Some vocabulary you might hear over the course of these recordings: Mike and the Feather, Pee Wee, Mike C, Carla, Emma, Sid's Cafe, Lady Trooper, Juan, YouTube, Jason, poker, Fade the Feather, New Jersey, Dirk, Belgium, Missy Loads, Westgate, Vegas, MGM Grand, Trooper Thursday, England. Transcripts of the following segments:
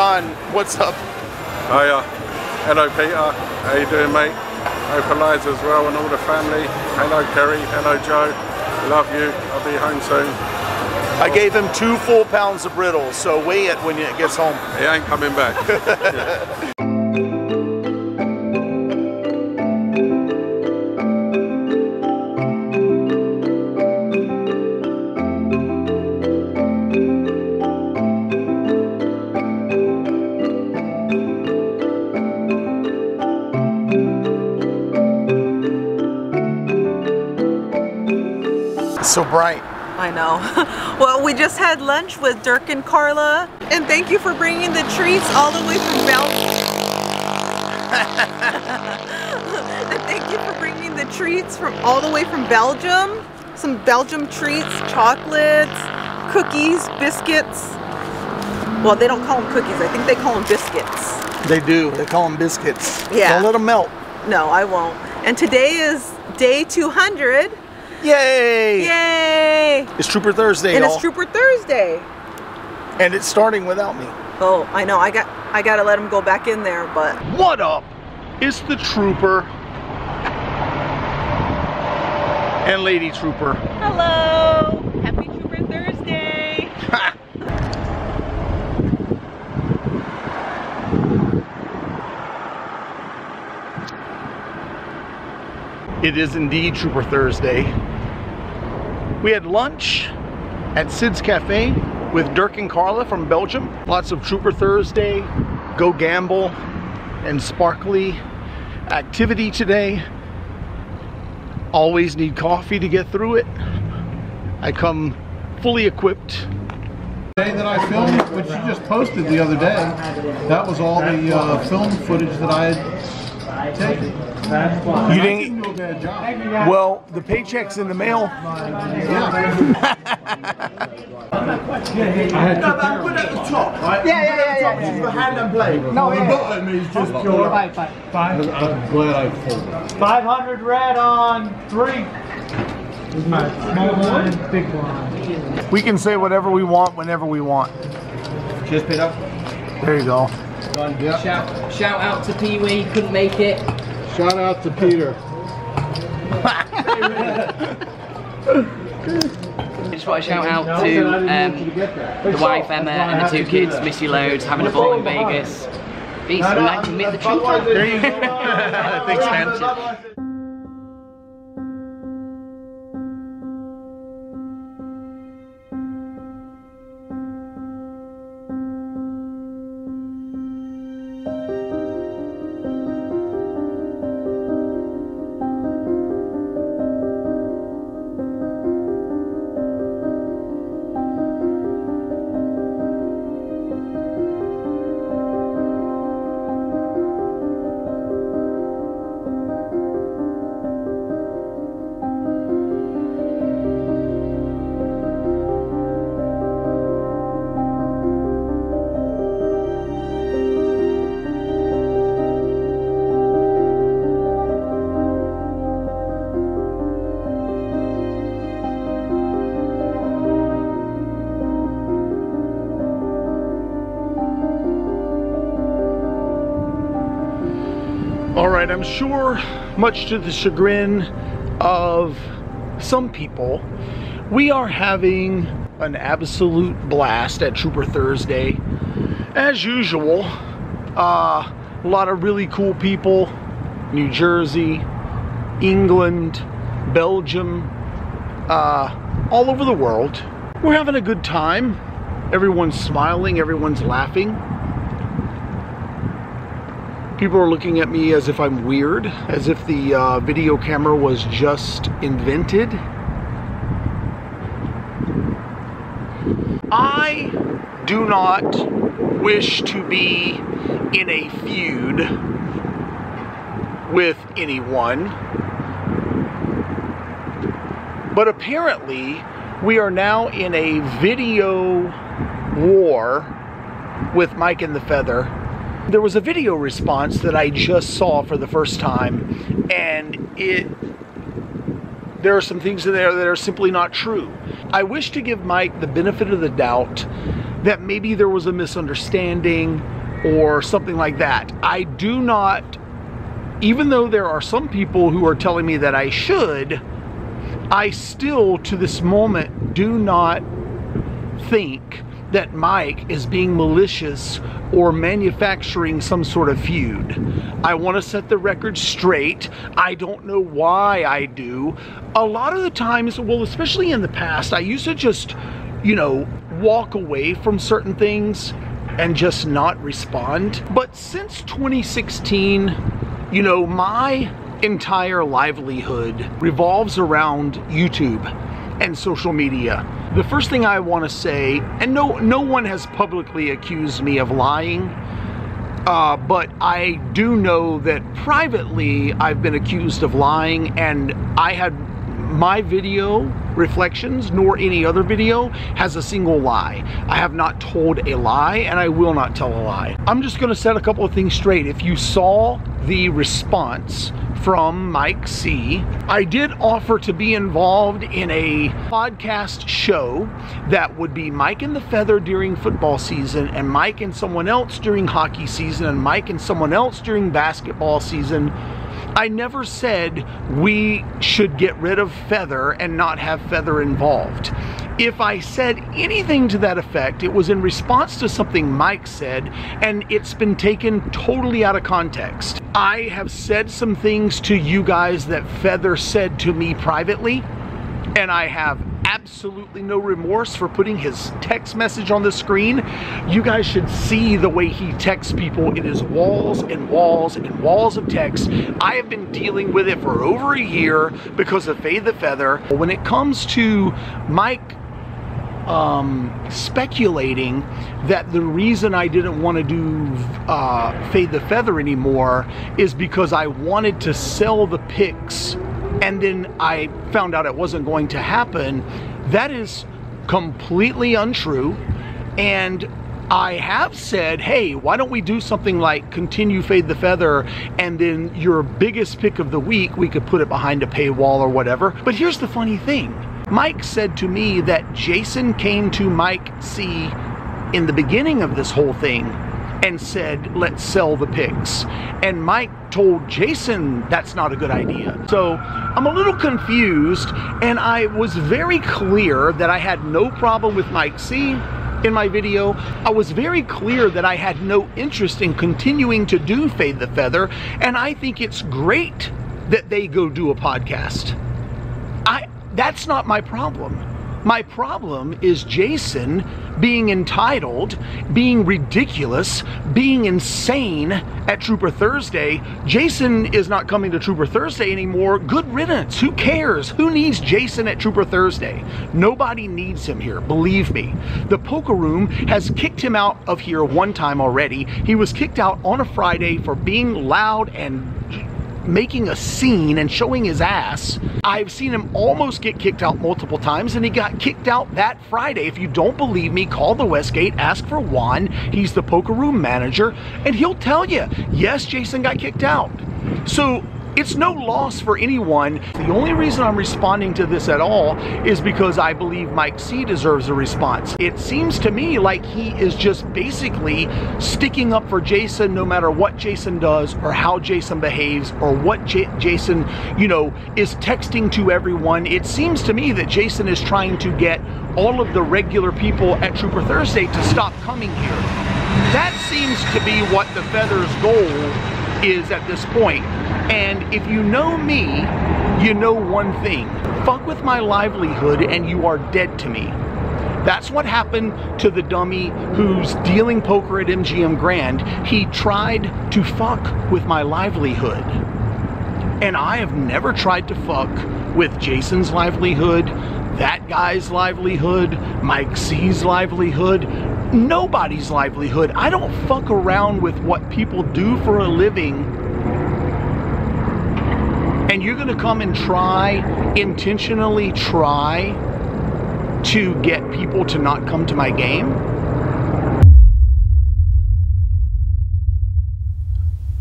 John, what's up? Oh yeah, hello Peter, how you doing mate? Hope Eliza as well and all the family. Hello Kerry, hello Joe, love you, I'll be home soon. I gave him 2 full pounds of brittle, so weigh it when it gets home. He ain't coming back. Yeah. So bright. I know. Well, we just had lunch with Dirk and Carla, and thank you for bringing the treats all the way from Belgium. And thank you for bringing the treats from all the way from Belgium. Some Belgium treats, chocolates, cookies, biscuits. Well, they don't call them cookies. I think they call them biscuits. They do. They call them biscuits. Yeah. Don't let them melt. No, I won't. And today is day 200. Yay! Yay! It's Trooper Thursday, and y'all. It's Trooper Thursday. And it's starting without me. Oh, I know. I got to let him go back in there, but... What up? It's the Trooper. And Lady Trooper. Hello! Happy Trooper Thursday! Ha! It is indeed Trooper Thursday. We had lunch at Sid's Cafe with Dirk and Carla from Belgium. Lots of Trooper Thursday, go gamble, and sparkly activity today. Always need coffee to get through it. I come fully equipped. That I filmed, which you just posted the other day, that was all the film footage that I had taken. You didn't do a bad job. Well, the paycheck's in the mail. I had to put at the top, right? Yeah. It's the hand and blade. No, the bottom is just pure. I'm glad I pulled it. 500 red on 3. Big one. We can say whatever we want, whenever we want. Just pick up. There you go. Yep. Shout out to Pee Wee, couldn't make it. Shout out to Peter. I just want to shout out to the wife Emma and the 2 kids, Missy Loads, having a ball in Vegas. Peace, and I can meet the Trooper. There you go. Thanks, man. Alright, I'm sure, much to the chagrin of some people, we are having an absolute blast at Trooper Thursday. As usual, a lot of really cool people, New Jersey, England, Belgium, all over the world. We're having a good time. Everyone's smiling, everyone's laughing. People are looking at me as if I'm weird, as if the video camera was just invented. I do not wish to be in a feud with anyone, but apparently we are now in a video war with Mike and the Feather. There was a video response that I just saw for the first time, and there are some things in there that are simply not true. I wish to give Mike the benefit of the doubt that maybe there was a misunderstanding or something like that. I do not, even though there are some people who are telling me that I should, I still, to this moment, do not think that Mike is being malicious or manufacturing some sort of feud. I want to set the record straight. I don't know why I do. A lot of the times, well, especially in the past, I used to just, you know, walk away from certain things and just not respond. But since 2016, you know, my entire livelihood revolves around YouTube and social media. The first thing I want to say, and no one has publicly accused me of lying, but I do know that privately I've been accused of lying, and I had my video, Reflections, nor any other video, has a single lie. I have not told a lie, and I will not tell a lie. I'm just gonna set a couple of things straight. If you saw the response from Mike C, I did offer to be involved in a podcast show that would be Mike and the Feather during football season, and Mike and someone else during hockey season, and Mike and someone else during basketball season. I never said we should get rid of Feather and not have Feather involved. If I said anything to that effect, it was in response to something Mike said, and it's been taken totally out of context. I have said some things to you guys that Feather said to me privately, and I have absolutely no remorse for putting his text message on the screen. You guys should see the way he texts people. It is walls and walls and walls of text. I have been dealing with it for over a year because of Fade the Feather. When it comes to Mike speculating that the reason I didn't want to do Fade the Feather anymore is because I wanted to sell the picks, and then I found out it wasn't going to happen, that is completely untrue. And I have said, hey, why don't we do something like continue Fade the Feather, and then your biggest pick of the week, we could put it behind a paywall or whatever. But here's the funny thing. Mike said to me that Jason came to Mike C in the beginning of this whole thing and said, let's sell the picks. And Mike told Jason that's not a good idea. So I'm a little confused, and I was very clear that I had no problem with Mike C in my video. I was very clear that I had no interest in continuing to do Fade the Feather, and I think it's great that they go do a podcast. That's not my problem. My problem is Jason being entitled, being ridiculous, being insane at Trooper Thursday. Jason is not coming to Trooper Thursday anymore. Good riddance. Who cares? Who needs Jason at Trooper Thursday? Nobody needs him here, believe me. The poker room has kicked him out of here one time already. He was kicked out on a Friday for being loud and making a scene and showing his ass. I've seen him almost get kicked out multiple times, and he got kicked out that Friday. If you don't believe me, call the Westgate, ask for Juan. He's the poker room manager, and he'll tell you, yes, Jason got kicked out. So it's no loss for anyone. The only reason I'm responding to this at all is because I believe Mike C deserves a response. It seems to me like he is just basically sticking up for Jason no matter what Jason does or how Jason behaves or what Jason, you know, is texting to everyone. It seems to me that Jason is trying to get all of the regular people at Trooper Thursday to stop coming here. That seems to be what the Feather's goal is at this point. And if you know me, you know one thing. Fuck with my livelihood and you are dead to me. That's what happened to the dummy who's dealing poker at MGM Grand. He tried to fuck with my livelihood. And I have never tried to fuck with Jason's livelihood, that guy's livelihood, Mike C's livelihood, nobody's livelihood. I don't fuck around with what people do for a living, and you're gonna come and intentionally try to get people to not come to my game?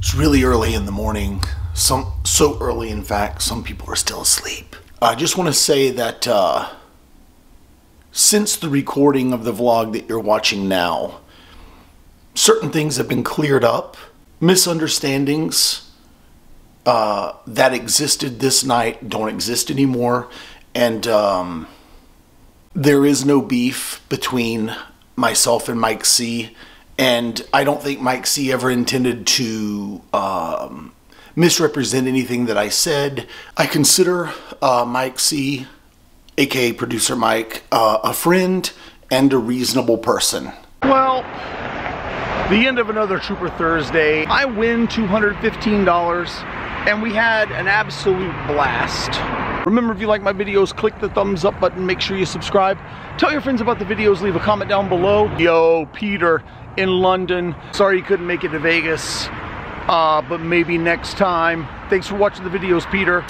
It's really early in the morning. So early, in fact, some people are still asleep. I just want to say that since the recording of the vlog that you're watching now. Certain things have been cleared up, misunderstandings that existed this night don't exist anymore, and there is no beef between myself and Mike C, and I don't think Mike C ever intended to misrepresent anything that I said. I consider Mike C, aka Producer Mike, a friend and a reasonable person. Well, the end of another Trooper Thursday. I win $215, and we had an absolute blast. Remember, if you like my videos, click the thumbs up button, make sure you subscribe. Tell your friends about the videos, leave a comment down below. Yo, Peter in London. Sorry you couldn't make it to Vegas, but maybe next time. Thanks for watching the videos, Peter.